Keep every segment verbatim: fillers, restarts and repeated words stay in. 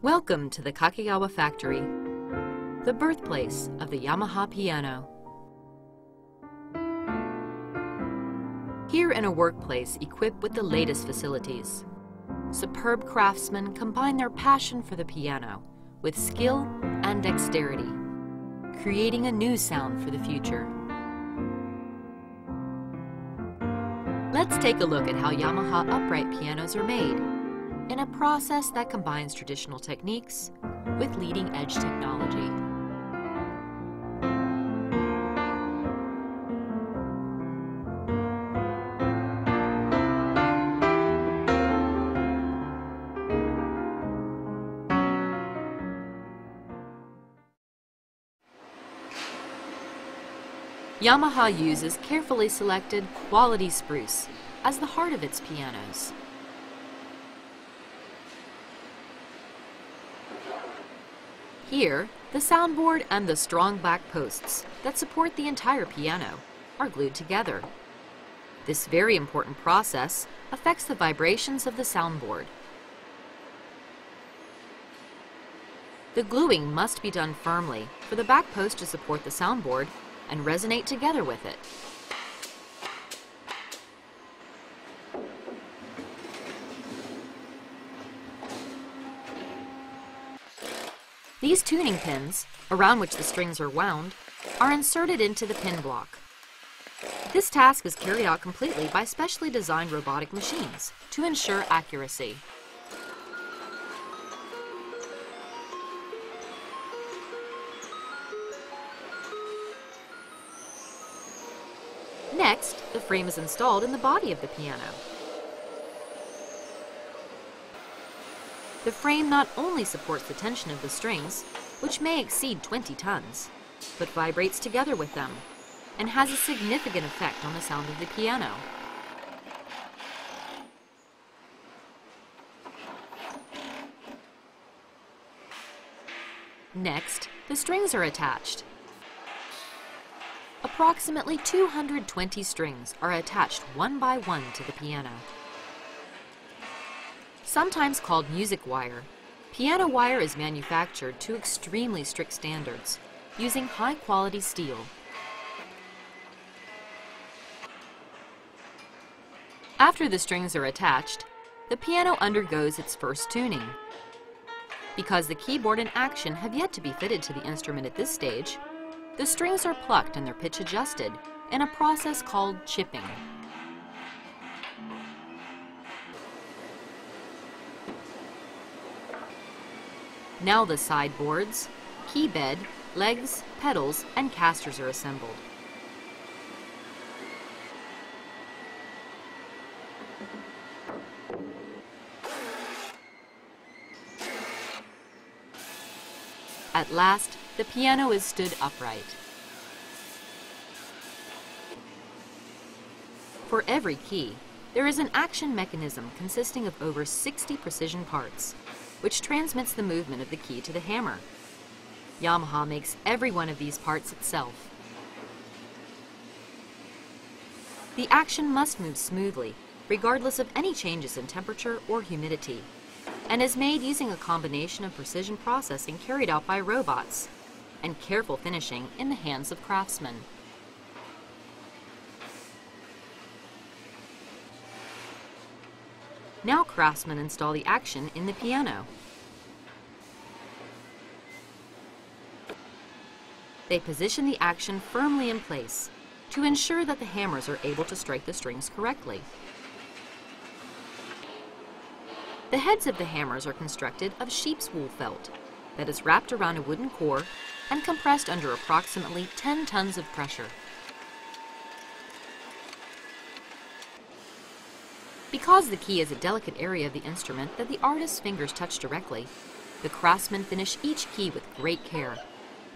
Welcome to the Kakegawa factory, the birthplace of the Yamaha piano. Here in a workplace equipped with the latest facilities, superb craftsmen combine their passion for the piano with skill and dexterity, creating a new sound for the future. Let's take a look at how Yamaha upright pianos are made, in a process that combines traditional techniques with leading-edge technology. Yamaha uses carefully selected quality spruce as the heart of its pianos. Here, the soundboard and the strong back posts that support the entire piano are glued together. This very important process affects the vibrations of the soundboard. The gluing must be done firmly for the back post to support the soundboard and resonate together with it. These tuning pins, around which the strings are wound, are inserted into the pin block. This task is carried out completely by specially designed robotic machines to ensure accuracy. Next, the frame is installed in the body of the piano. The frame not only supports the tension of the strings, which may exceed twenty tons, but vibrates together with them and has a significant effect on the sound of the piano. Next, the strings are attached. Approximately two hundred twenty strings are attached one by one to the piano. Sometimes called music wire, piano wire is manufactured to extremely strict standards, using high-quality steel. After the strings are attached, the piano undergoes its first tuning. Because the keyboard and action have yet to be fitted to the instrument at this stage, the strings are plucked and their pitch adjusted in a process called chipping. Now the sideboards, keybed, legs, pedals, and casters are assembled. At last, the piano is stood upright. For every key, there is an action mechanism consisting of over sixty precision parts, which transmits the movement of the key to the hammer. Yamaha makes every one of these parts itself. The action must move smoothly, regardless of any changes in temperature or humidity, and is made using a combination of precision processing carried out by robots and careful finishing in the hands of craftsmen. Now craftsmen install the action in the piano. They position the action firmly in place to ensure that the hammers are able to strike the strings correctly. The heads of the hammers are constructed of sheep's wool felt that is wrapped around a wooden core and compressed under approximately ten tons of pressure. Because the key is a delicate area of the instrument that the artist's fingers touch directly, the craftsmen finish each key with great care,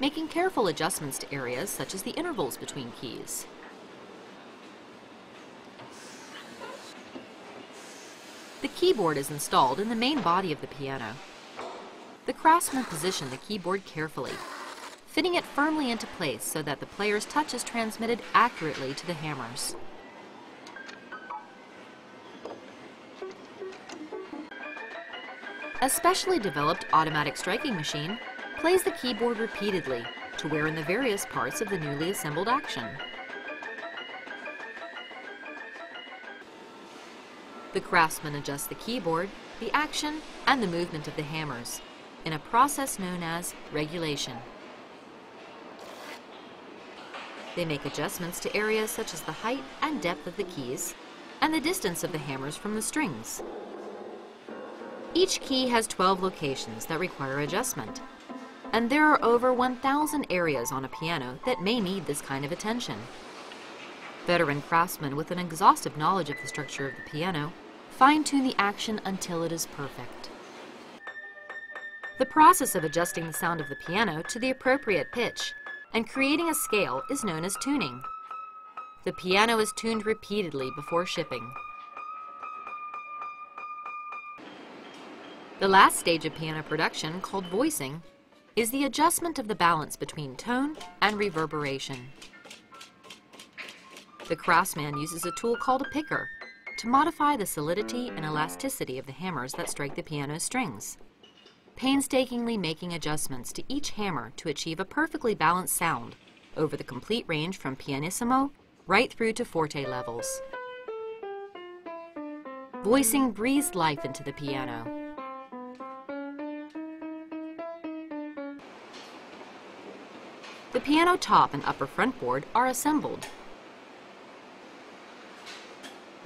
making careful adjustments to areas such as the intervals between keys. The keyboard is installed in the main body of the piano. The craftsmen position the keyboard carefully, fitting it firmly into place so that the player's touch is transmitted accurately to the hammers. A specially developed automatic striking machine plays the keyboard repeatedly to wear in the various parts of the newly assembled action. The craftsman adjusts the keyboard, the action, and the movement of the hammers in a process known as regulation. They make adjustments to areas such as the height and depth of the keys and the distance of the hammers from the strings. Each key has twelve locations that require adjustment, and there are over one thousand areas on a piano that may need this kind of attention. Veteran craftsmen with an exhaustive knowledge of the structure of the piano fine-tune the action until it is perfect. The process of adjusting the sound of the piano to the appropriate pitch and creating a scale is known as tuning. The piano is tuned repeatedly before shipping. The last stage of piano production, called voicing, is the adjustment of the balance between tone and reverberation. The craftsman uses a tool called a picker to modify the solidity and elasticity of the hammers that strike the piano strings, painstakingly making adjustments to each hammer to achieve a perfectly balanced sound over the complete range from pianissimo right through to forte levels. Voicing breathes life into the piano. The piano top and upper fretboard are assembled.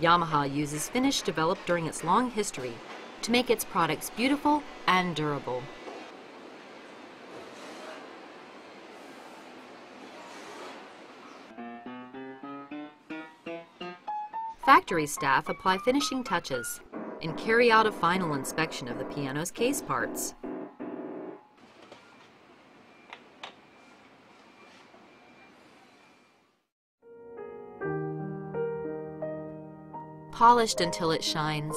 Yamaha uses finish developed during its long history to make its products beautiful and durable. Factory staff apply finishing touches and carry out a final inspection of the piano's case parts. Polished until it shines,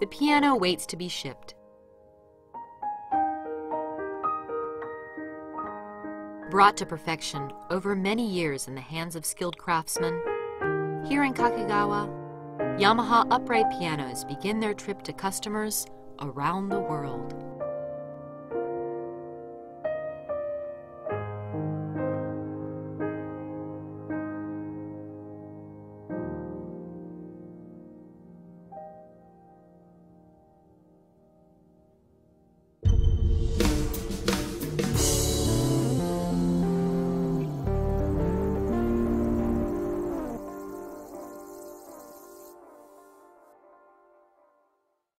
the piano waits to be shipped. Brought to perfection over many years in the hands of skilled craftsmen, here in Kakegawa, Yamaha upright pianos begin their trip to customers around the world.